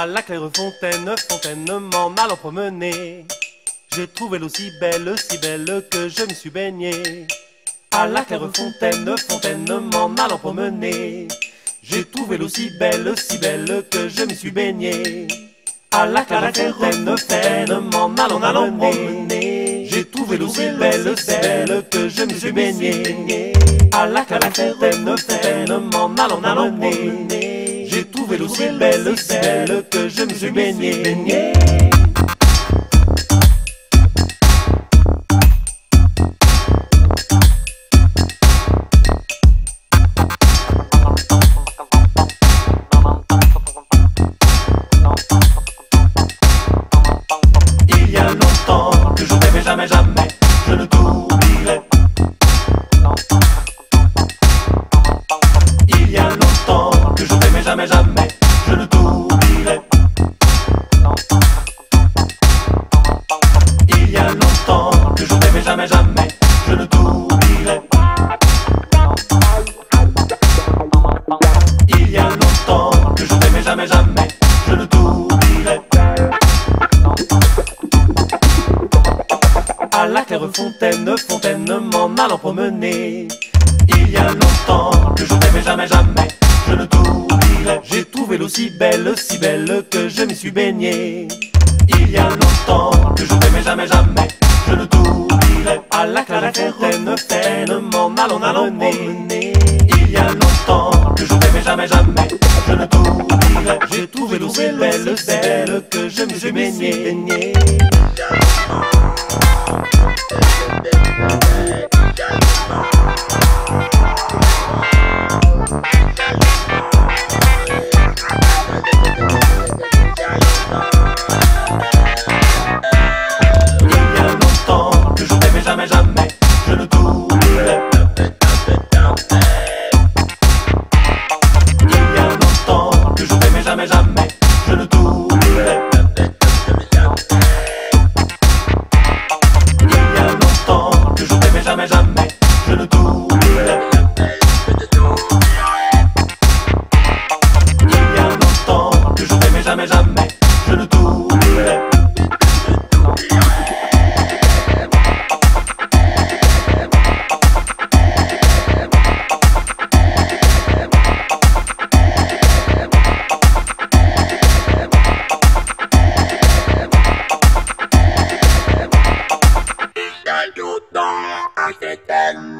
À la Clairefontaine, Fontainement, m'allant promener, j'ai trouvé l'eau si belle que je m'y suis baigné. À la Clairefontaine, Fontainement, m'allant promener, j'ai trouvé l'eau si belle que je m'y suis baigné. À la Clairefontaine, Fontainement, m'allant promener, j'ai trouvé l'eau si belle que je m'y suis baigné. À la Clairefontaine, Fontainement, m'allant promener, j'ai trouvé l'eau si belle que je me suis baigné. Il y a longtemps que je n'aimais jamais, jamais, je ne t'oublierai. Il y a longtemps que je n'aimais jamais, jamais, je ne t'oublierai. Il y a longtemps que je n'aimais jamais, jamais, je ne t'oublierai. Il y a longtemps que je n'aimais jamais, jamais, je ne t'oublierai. À la Clairefontaine, Fontainement, m'allant promener, il y a longtemps que je n'aimais jamais, jamais, je ne t'oublierai. J'ai trouvé l'eau si belle que je m'y suis baigné. Il y a longtemps que je n'aimais jamais, jamais, je ne t'oublierai. À la Clairefontaine, Fontainement, m'allant promener, il y a longtemps que je n'aimais jamais, jamais, je ne t'oublierai. J'ai trouvé l'eau si belle que je m'y suis baigné. I don't know, I